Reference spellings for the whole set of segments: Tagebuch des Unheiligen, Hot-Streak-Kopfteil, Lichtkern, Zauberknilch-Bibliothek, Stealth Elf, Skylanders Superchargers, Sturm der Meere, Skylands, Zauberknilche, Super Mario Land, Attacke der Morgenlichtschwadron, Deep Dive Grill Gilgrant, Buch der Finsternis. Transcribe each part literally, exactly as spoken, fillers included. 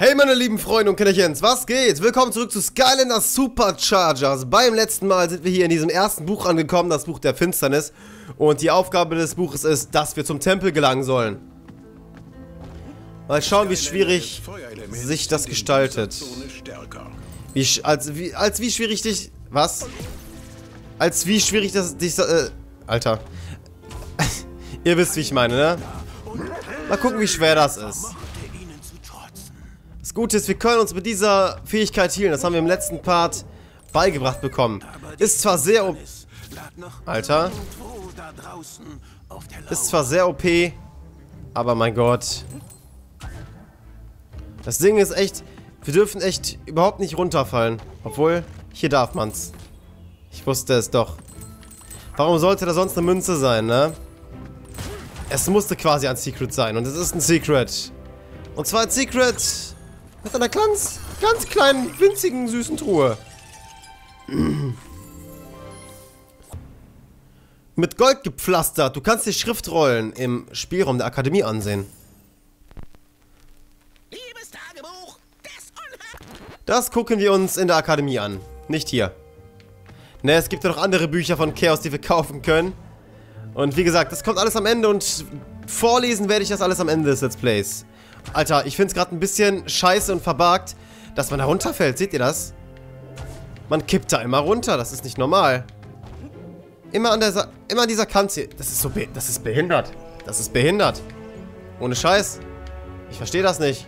Hey meine lieben Freunde und Kinderchens, was geht? Willkommen zurück zu Skylanders Superchargers. Beim letzten Mal sind wir hier in diesem ersten Buch angekommen, das Buch der Finsternis. Und die Aufgabe des Buches ist, dass wir zum Tempel gelangen sollen. Mal schauen, wie schwierig sich das gestaltet. Wie, als, wie, als wie schwierig dich... Was? Als wie schwierig das dich... Äh, Alter. Ihr wisst, wie ich meine, ne? Mal gucken, wie schwer das ist. Das Gute ist, wir können uns mit dieser Fähigkeit healen. Das haben wir im letzten Part beigebracht bekommen. Ist zwar sehr O P. Alter. Ist zwar sehr O P, aber mein Gott. Das Ding ist echt, wir dürfen echt überhaupt nicht runterfallen. Obwohl, hier darf man's. Ich wusste es doch. Warum sollte da sonst eine Münze sein, ne? Es musste quasi ein Secret sein. Und es ist ein Secret. Und zwar ein Secret... mit einer ganz, ganz kleinen, winzigen, süßen Truhe. Mit Gold gepflastert. Du kannst dir Schriftrollen im Spielraum der Akademie ansehen. Liebes Tagebuch des Unheiligen. Das gucken wir uns in der Akademie an. Nicht hier. Ne, es gibt ja noch andere Bücher von Chaos, die wir kaufen können. Und wie gesagt, das kommt alles am Ende und vorlesen werde ich das alles am Ende des Let's Plays. Alter, ich finde es gerade ein bisschen scheiße und verbuggt, dass man da runterfällt. Seht ihr das? Man kippt da immer runter. Das ist nicht normal. Immer an, der Sa immer an dieser Kante. Das ist so be das ist behindert. Das ist behindert. Ohne Scheiß. Ich verstehe das nicht.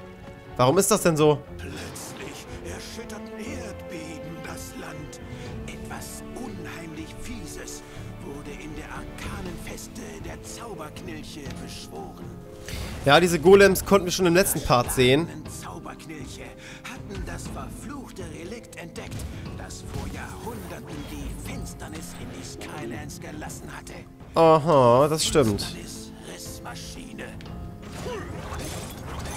Warum ist das denn so? Plötzlich erschüttert Erdbeben das Land. Etwas unheimlich Fieses wurde in der arkanen Feste der Zauberknilche beschworen. Ja, diese Golems konnten wir schon im letzten Part sehen. Zauberknilche hatten das verfluchte Relikt entdeckt, das vor Jahrhunderten die Finsternis in die Skylands gelassen hatte. Aha, das stimmt.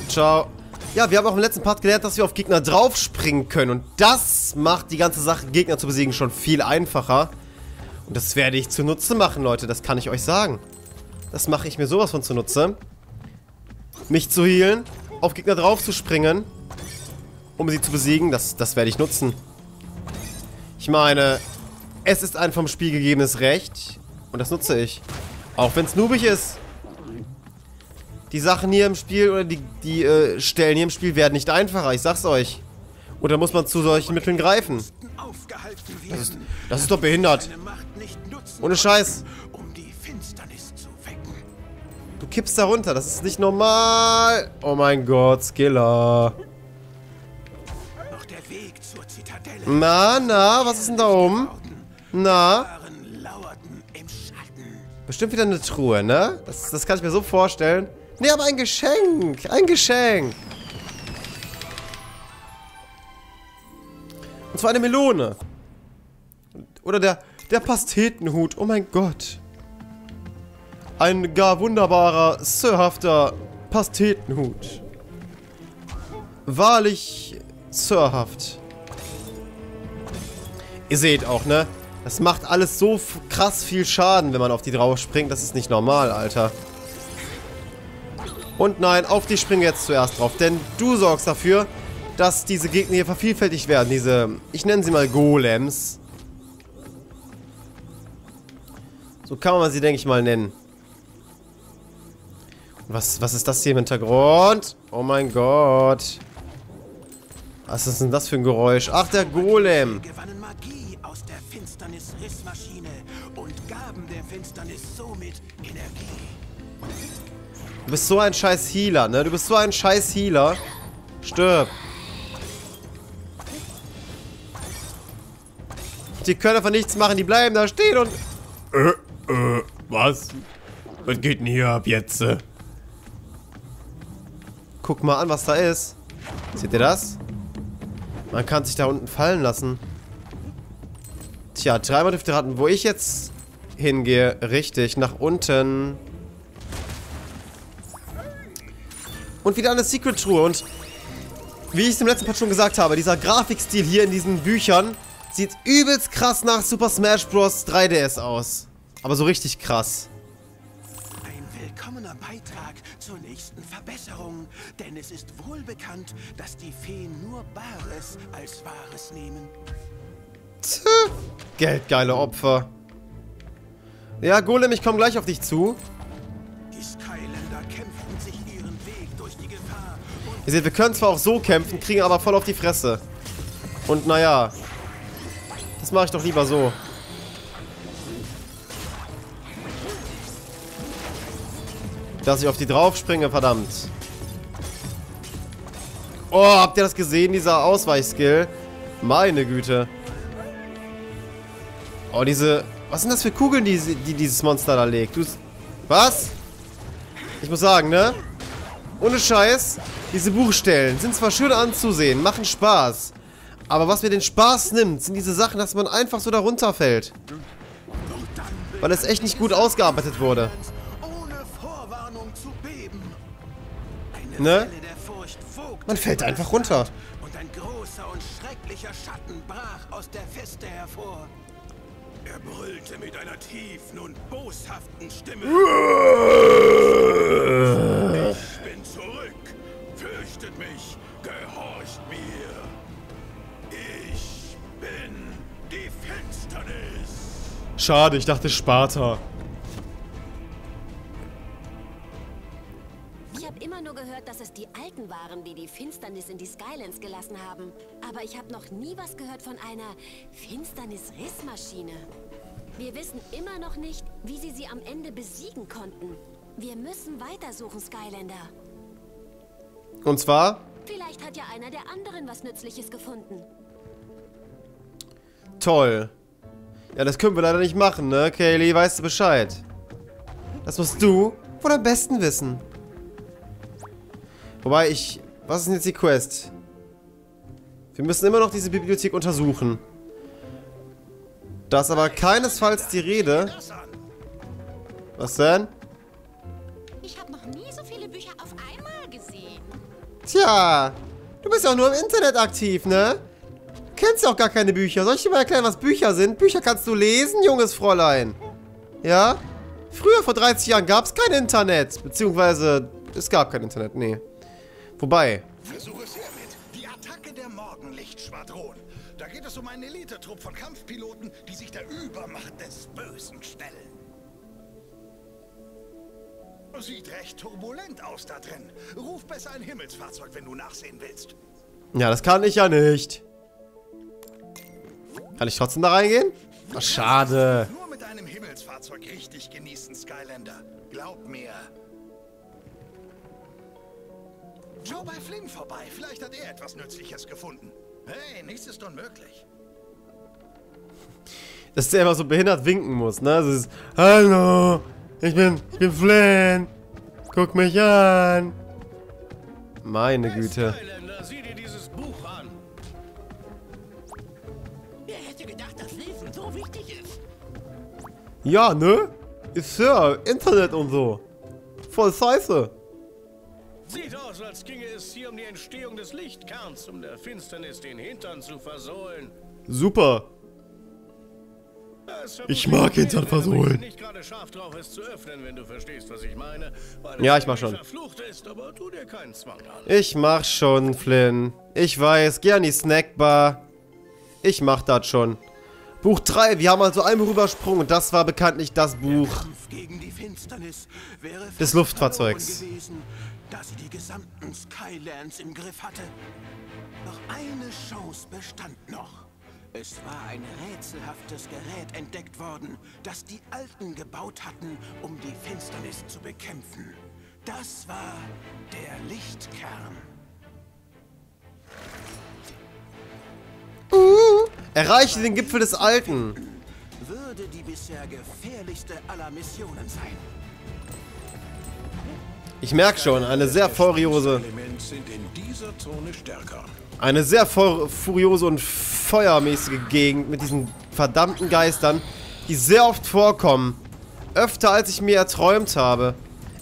Ciao. Ja, wir haben auch im letzten Part gelernt, dass wir auf Gegner draufspringen können. Und das macht die ganze Sache, Gegner zu besiegen, schon viel einfacher. Und das werde ich zunutze machen, Leute. Das kann ich euch sagen. Das mache ich mir sowas von zunutze. Mich zu healen, auf Gegner drauf zu springen, um sie zu besiegen, das, das werde ich nutzen. Ich meine, es ist ein vom Spiel gegebenes Recht und das nutze ich. Auch wenn es noobig ist. Die Sachen hier im Spiel oder die, die äh, Stellen hier im Spiel werden nicht einfacher, ich sag's euch. Und da muss man zu solchen Mitteln greifen. Das ist, das ist doch behindert. Ohne Scheiß. Du kippst da runter, das ist nicht normal. Oh mein Gott, Skiller. Noch der Weg zur Zitadelle. Na, na, was ist denn da oben? Na? Bestimmt wieder eine Truhe, ne? Das, das kann ich mir so vorstellen. Ne, aber ein Geschenk, ein Geschenk. Und zwar eine Melone. Oder der, der Pastetenhut, oh mein Gott. Ein gar wunderbarer, sirhafter Pastetenhut. Wahrlich sirhaft. Ihr seht auch, ne? Das macht alles so krass viel Schaden, wenn man auf die drauf springt. Das ist nicht normal, Alter. Und nein, auf die springen wir jetzt zuerst drauf. Denn du sorgst dafür, dass diese Gegner hier vervielfältigt werden. Diese, ich nenne sie mal Golems. So kann man sie, denke ich mal, nennen. Was, was ist das hier im Hintergrund? Oh mein Gott. Was ist denn das für ein Geräusch? Ach, der Golem. Du bist so ein scheiß Healer, ne? Du bist so ein scheiß Healer. Stirb. Die können einfach nichts machen. Die bleiben da stehen und... Äh, äh, was? Was geht denn hier ab jetzt? Äh? Guck mal an, was da ist. Seht ihr das? Man kann sich da unten fallen lassen. Tja, dreimal dürft ihr raten, wo ich jetzt hingehe. Richtig, nach unten. Und wieder eine Secret-Truhe. Und wie ich es im letzten Part schon gesagt habe, dieser Grafikstil hier in diesen Büchern sieht übelst krass nach Super Smash Bros. drei D S aus. Aber so richtig krass. wichtiger Beitrag zur nächsten Verbesserung, denn es ist wohlbekannt, dass die Feen nur Bares als Wahres nehmen. Tch, geldgeile Opfer. Ja, Golem, ich komme gleich auf dich zu. Die Skylander kämpfen sich ihren Weg durch die Gefahr. Ihr seht, wir können zwar auch so kämpfen, kriegen aber voll auf die Fresse. Und naja, das mache ich doch lieber so. Dass ich auf die drauf springe, verdammt. Oh, habt ihr das gesehen, dieser Ausweichskill? Meine Güte. Oh, diese... Was sind das für Kugeln, die, die dieses Monster da legt? Du, was? Ich muss sagen, ne? Ohne Scheiß, diese Buchstellen sind zwar schön anzusehen, machen Spaß. Aber was mir den Spaß nimmt, sind diese Sachen, dass man einfach so da runterfällt. Weil es echt nicht gut ausgearbeitet wurde. Ne? Man fällt einfach runter. Und ein großer und schrecklicher Schatten brach aus der Feste hervor. Er brüllte mit einer tiefen und boshaften Stimme. Ich bin zurück. Fürchtet mich. Gehorcht mir. Ich bin die Finsternis. Schade, ich dachte Sparta. Dass es die Alten waren, die die Finsternis in die Skylands gelassen haben. Aber ich habe noch nie was gehört von einer Finsternis-Rissmaschine. Wir wissen immer noch nicht, wie sie sie am Ende besiegen konnten. Wir müssen weitersuchen, Skylander. Und zwar? Vielleicht hat ja einer der anderen was Nützliches gefunden. Toll. Ja, das können wir leider nicht machen, ne? Kaylee, weißt du Bescheid? Das musst du wohl am besten wissen. Wobei ich... Was ist denn jetzt die Quest? Wir müssen immer noch diese Bibliothek untersuchen. Da ist aber keinesfalls die Rede... Was denn? Ich habe noch nie so viele Bücher auf einmal gesehen. Tja, du bist ja auch nur im Internet aktiv, ne? Du kennst ja auch gar keine Bücher. Soll ich dir mal erklären, was Bücher sind? Bücher kannst du lesen, junges Fräulein. Ja? Früher, vor dreißig Jahren, gab es kein Internet. Beziehungsweise, es gab kein Internet, nee. Wobei. Versuch es hiermit. Die Attacke der Morgenlichtschwadron. Da geht es um einen Elitetrupp von Kampfpiloten, die sich der Übermacht des Bösen stellen. Sieht recht turbulent aus da drin. Ruf besser ein Himmelsfahrzeug, wenn du nachsehen willst. Ja, das kann ich ja nicht. Kann ich trotzdem da reingehen? Ach, schade. Nur mit einem Himmelsfahrzeug richtig genießen, Skylander. Glaub mir. Schau bei Flynn vorbei. Vielleicht hat er etwas Nützliches gefunden. Hey, nichts ist unmöglich. Dass der immer so behindert winken muss, ne? Das ist, hallo, ich bin, ich bin Flynn. Guck mich an. Meine Güte. Skylander, sieh dir dieses Buch an. Wer hätte gedacht, dass Lesen so wichtig ist? Ja, ne? Ist ja Internet und so. Voll scheiße. Sieht aus, als ginge es hier um die Entstehung des Lichtkerns, um der Finsternis den Hintern zu versohlen. Super. Ich mag Hintern versohlen. Nicht gerade scharf drauf ist zu öffnen, wenn du verstehst, was ich meine. Ja, ich mach schon. Ich mach schon, Flynn. Ich weiß, geh an die Snackbar. Ich mach das schon. Buch drei, wir haben also einmal rübersprungen und das war bekanntlich das Buch des Luftfahrzeugs. Gewesen, da sie die gesamten Skylands im Griff hatte. Doch eine Chance bestand noch. Es war ein rätselhaftes Gerät entdeckt worden, das die Alten gebaut hatten, um die Finsternis zu bekämpfen. Das war der Lichtkern. Uh, erreiche den Gipfel des Alten. Würde die bisher gefährlichste aller Missionen sein. Ich merke schon, eine sehr furiose, eine sehr furiose und feuermäßige Gegend mit diesen verdammten Geistern, die sehr oft vorkommen. Öfter als ich mir erträumt habe.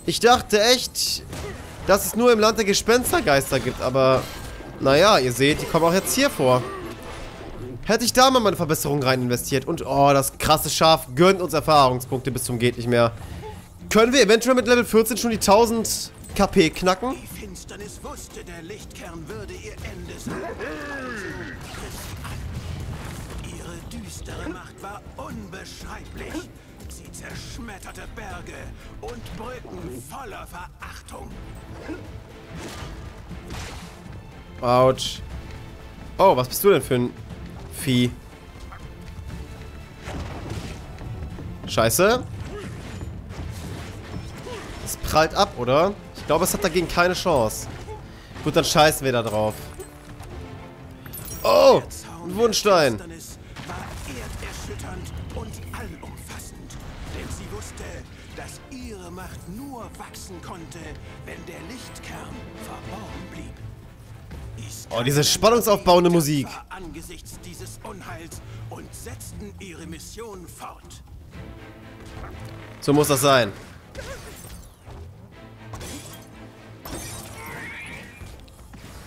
Ich dachte echt, dass es nur im Land der Gespenstergeister gibt, aber naja, ihr seht, die kommen auch jetzt hier vor. Hätte ich da mal meine Verbesserung rein investiert. Und oh, das krasse Schaf gönnt uns Erfahrungspunkte bis zum geht nicht mehr. Können wir eventuell mit Level vierzehn schon die tausend KP knacken? Die Finsternis wusste, der Lichtkern würde ihr Ende sein. Ihre düstere Macht war unbeschreiblich. Sie zerschmetterte Berge und Brücken voller Verachtung. Autsch. Oh, was bist du denn für ein Vieh? Scheiße. Es prallt ab, oder? Ich glaube, es hat dagegen keine Chance. Gut, dann scheißen wir da drauf. Oh, ein Wundstein. Der Finsternis war erderschütternd und allumfassend, denn sie wusste, dass ihre Macht nur wachsen konnte, wenn der Lichtkern verborgen blieb. Oh, diese spannungsaufbauende Musik. Angesichts dieses Unheils und setzten ihre Mission fort. So muss das sein.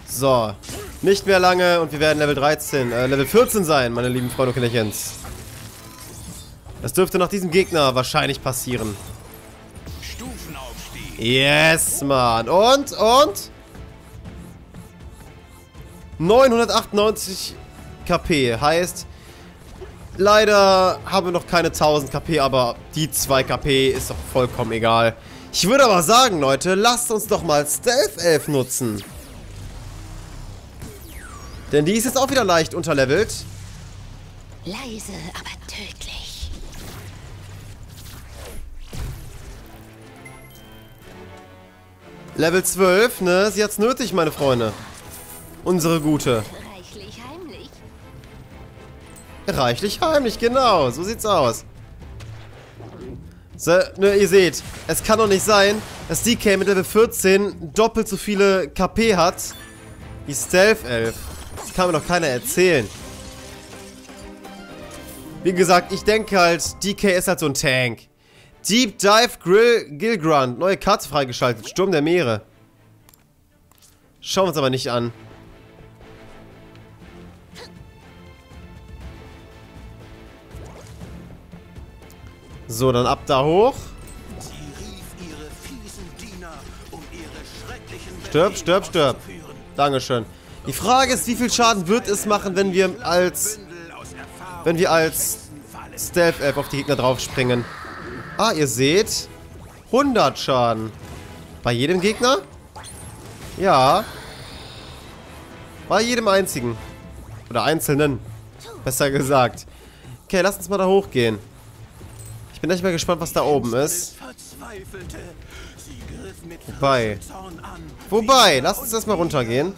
So, nicht mehr lange und wir werden Level dreizehn, äh, Level vierzehn sein, meine lieben Freunde und Kinderchens. Das dürfte nach diesem Gegner wahrscheinlich passieren. Stufenaufstieg. Yes, Mann. Und, und? neunhundertachtundneunzig KP, heißt, leider haben wir noch keine tausend KP, aber die zwei KP ist doch vollkommen egal. Ich würde aber sagen, Leute, lasst uns doch mal Stealth Elf nutzen. Denn die ist jetzt auch wieder leicht unterlevelt. Leise, aber tödlich. Level zwölf, ne? Sie hat's nötig, meine Freunde. Unsere Gute. Reichlich heimlich. Reichlich heimlich, genau. So sieht's aus. So, ne, ihr seht, es kann doch nicht sein, dass die K mit Level vierzehn doppelt so viele K P hat wie Stealth Elf. Das kann mir doch keiner erzählen. Wie gesagt, ich denke halt, D K ist halt so ein Tank. Deep Dive Grill Gilgrant. Neue Karte freigeschaltet. Sturm der Meere. Schauen wir uns aber nicht an. So, dann ab da hoch. Sie rief ihre fiesen Diener, um ihre schrecklichen Stirb, stirb, stirb. Dankeschön. Die Frage ist, wie viel Schaden wird es machen, wenn wir als wenn wir als Stealth Elf auf die Gegner draufspringen? Ah, ihr seht, hundert Schaden. Bei jedem Gegner? Ja. Bei jedem einzigen. Oder einzelnen. Besser gesagt. Okay, lass uns mal da hochgehen. Ich bin echt mal gespannt, was da oben ist. Wobei. Wobei, lass uns erstmal runtergehen.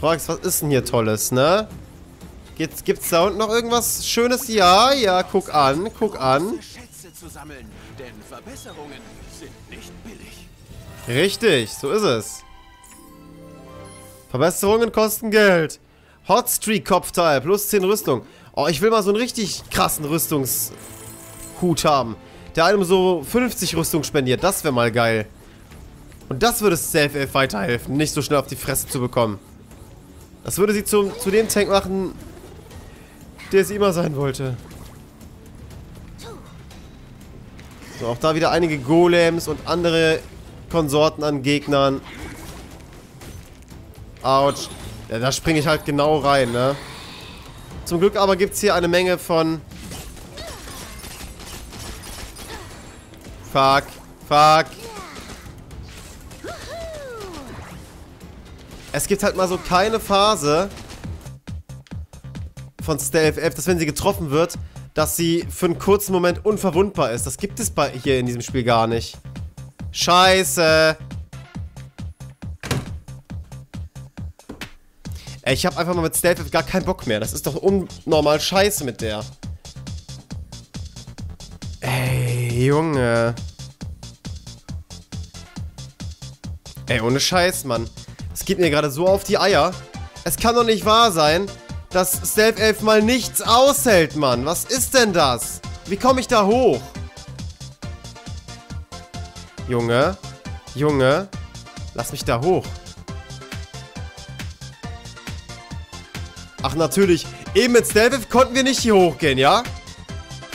Fragst, was ist denn hier Tolles, ne? Gibt's, gibt's da unten noch irgendwas Schönes? Ja, ja, guck an, guck an. Richtig, so ist es. Verbesserungen kosten Geld. Hot-Streak-Kopfteil, plus zehn Rüstung. Oh, ich will mal so einen richtig krassen Rüstungshut haben, der einem so fünfzig Rüstung spendiert. Das wäre mal geil. Und das würde Stealth Elf weiterhelfen, nicht so schnell auf die Fresse zu bekommen. Das würde sie zum, zu dem Tank machen, der sie immer sein wollte. So, auch da wieder einige Golems und andere Konsorten an Gegnern. Autsch. Ja, da springe ich halt genau rein, ne? Zum Glück aber gibt es hier eine Menge von... Fuck. Fuck. Es gibt halt mal so keine Phase von Stealth Elf, dass wenn sie getroffen wird, dass sie für einen kurzen Moment unverwundbar ist. Das gibt es bei hier in diesem Spiel gar nicht. Scheiße. Ey, ich habe einfach mal mit Stealth Elf gar keinen Bock mehr. Das ist doch unnormal scheiße mit der. Ey, Junge. Ey, ohne Scheiß, Mann. Es geht mir gerade so auf die Eier. Es kann doch nicht wahr sein, dass Stealth Elf mal nichts aushält, Mann. Was ist denn das? Wie komme ich da hoch? Junge, Junge, lass mich da hoch. Ach natürlich, eben mit Stealth Elf konnten wir nicht hier hochgehen, ja?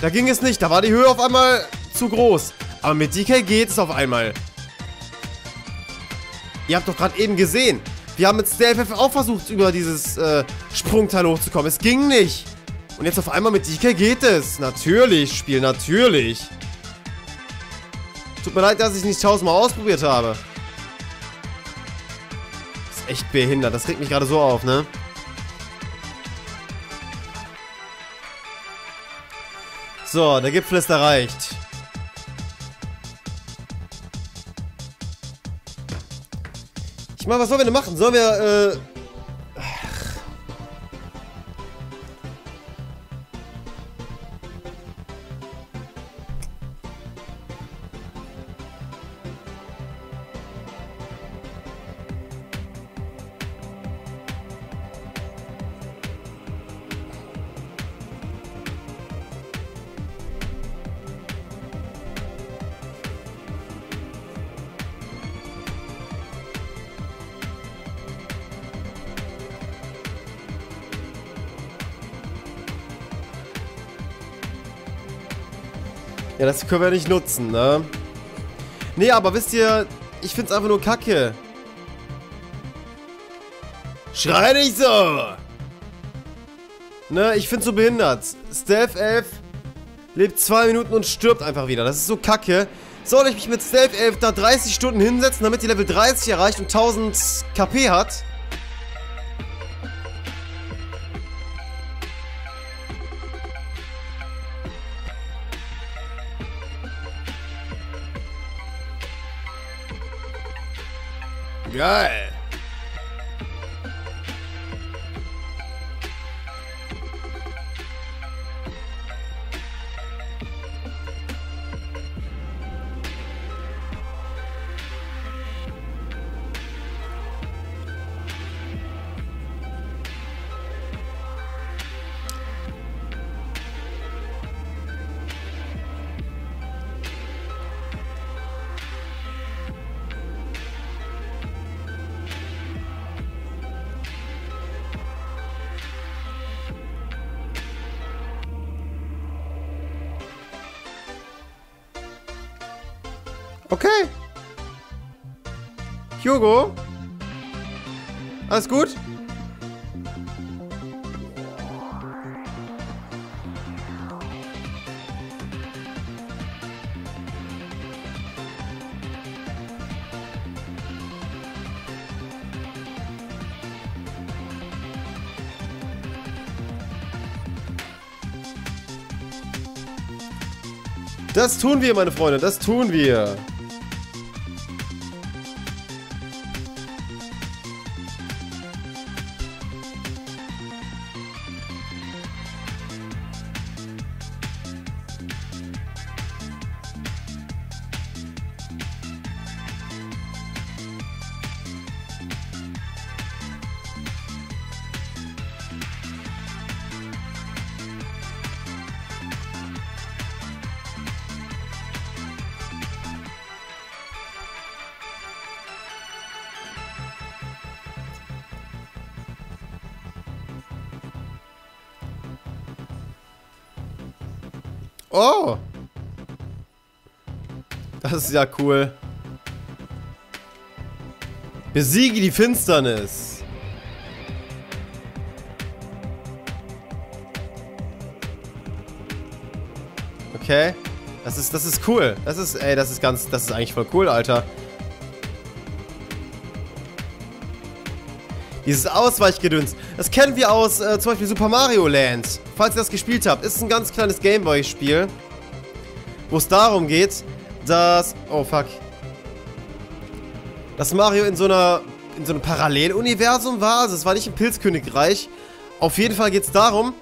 Da ging es nicht. Da war die Höhe auf einmal zu groß. Aber mit D K geht es auf einmal. Ihr habt doch gerade eben gesehen. Wir haben mit Stealth Elf auch versucht, über dieses äh, Sprungteil hochzukommen. Es ging nicht. Und jetzt auf einmal mit D K geht es. Natürlich, Spiel, natürlich. Tut mir leid, dass ich nicht tausendmal ausprobiert habe. Das ist echt behindert. Das regt mich gerade so auf, ne? So, der Gipfel ist erreicht. Ich meine, was sollen wir denn machen? Sollen wir, äh... Ach. Ja, das können wir nicht nutzen, ne? Nee, aber wisst ihr, ich find's einfach nur kacke. Schrei nicht so! Ne, ich find's so behindert. Stealth Elf lebt zwei Minuten und stirbt einfach wieder. Das ist so kacke. Soll ich mich mit Stealth Elf da dreißig Stunden hinsetzen, damit die Level dreißig erreicht und tausend KP hat? Geil. Okay. Hugo? Alles gut? Das tun wir, meine Freunde, das tun wir. Oh! Das ist ja cool. Besiege die Finsternis. Okay. Das ist, das ist cool. Das ist, ey, das ist ganz, das ist eigentlich voll cool, Alter. Dieses Ausweichgedöns. Das kennen wir aus äh, zum Beispiel Super Mario Land. Falls ihr das gespielt habt. Ist ein ganz kleines Gameboy-Spiel. Wo es darum geht, dass... Oh, fuck. Dass Mario in so einer... In so einem Paralleluniversum war. Also es war nicht im Pilzkönigreich. Auf jeden Fall geht es darum.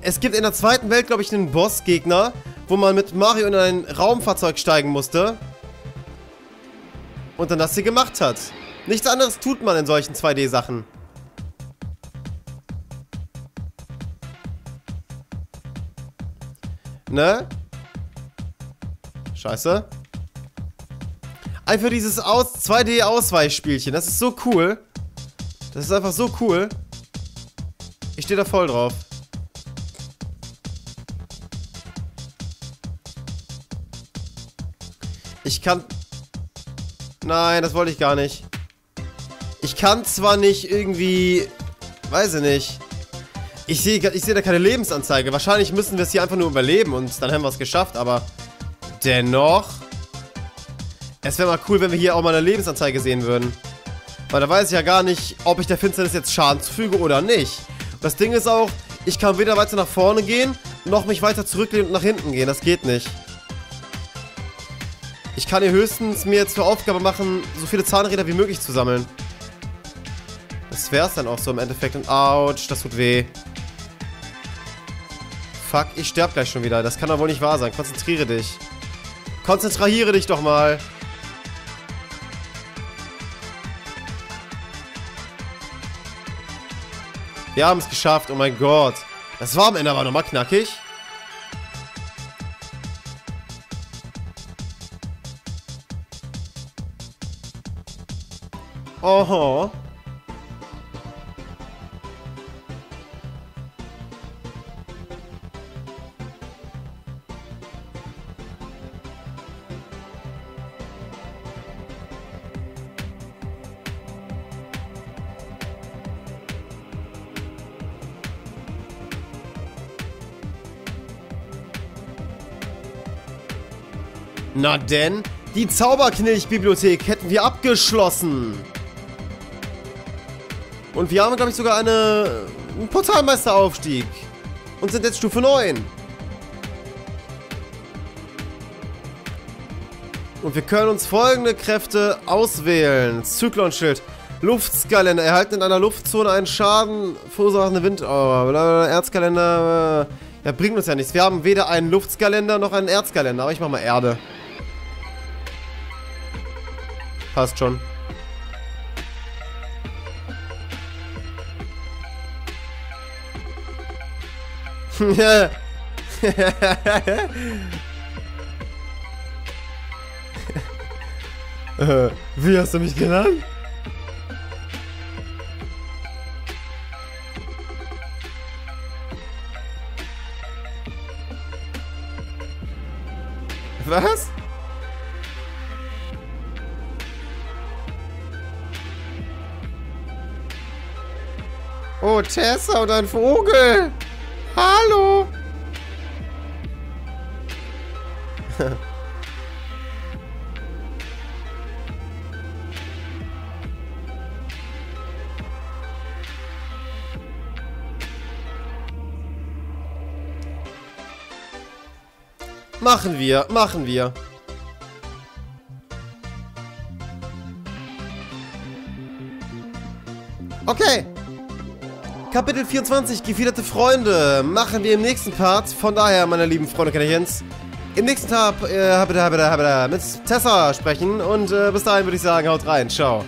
Es gibt in der zweiten Welt, glaube ich, einen Bossgegner. Wo man mit Mario in ein Raumfahrzeug steigen musste. Und dann das hier gemacht hat. Nichts anderes tut man in solchen zwei D Sachen. Ne? Scheiße. Einfach dieses Aus zwei D Ausweichspielchen. Das ist so cool. Das ist einfach so cool. Ich stehe da voll drauf. Ich kann... Nein, das wollte ich gar nicht. Ich kann zwar nicht irgendwie... Weiß ich nicht. Ich sehe ich sehe da keine Lebensanzeige. Wahrscheinlich müssen wir es hier einfach nur überleben und dann haben wir es geschafft, aber... Dennoch... Es wäre mal cool, wenn wir hier auch mal eine Lebensanzeige sehen würden. Weil da weiß ich ja gar nicht, ob ich der Finsternis jetzt Schaden zufüge oder nicht. Das Ding ist auch, ich kann weder weiter nach vorne gehen, noch mich weiter zurücklehnen und nach hinten gehen. Das geht nicht. Ich kann hier höchstens mir jetzt zur Aufgabe machen, so viele Zahnräder wie möglich zu sammeln. Das wär's dann auch so im Endeffekt. Und ouch, das tut weh. Fuck, ich sterb gleich schon wieder. Das kann doch wohl nicht wahr sein. Konzentriere dich. Konzentriere dich doch mal. Wir haben es geschafft, oh mein Gott. Das war am Ende aber nochmal knackig. Oho. Na denn, die Zauberknilch-Bibliothek hätten wir abgeschlossen. Und wir haben, glaube ich, sogar eine, einen Portalmeisteraufstieg. Und sind jetzt Stufe neun. Und wir können uns folgende Kräfte auswählen. Zyklonschild, Luftskalender, erhalten in einer Luftzone einen Schaden, verursachende Wind... Oh, Erzkalender... Ja, bringt uns ja nichts. Wir haben weder einen Luftskalender noch einen Erzkalender. Aber ich mach mal Erde. Passt schon. äh, wie hast du mich genannt? Was? Oh, Tessa und ein Vogel! Hallo! Machen wir, machen wir. Okay. Kapitel vierundzwanzig, gefiederte Freunde, machen wir im nächsten Part. Von daher, meine lieben Freunde, Kinderchens, im nächsten Tag äh, mit Tessa sprechen und äh, bis dahin würde ich sagen, haut rein, ciao.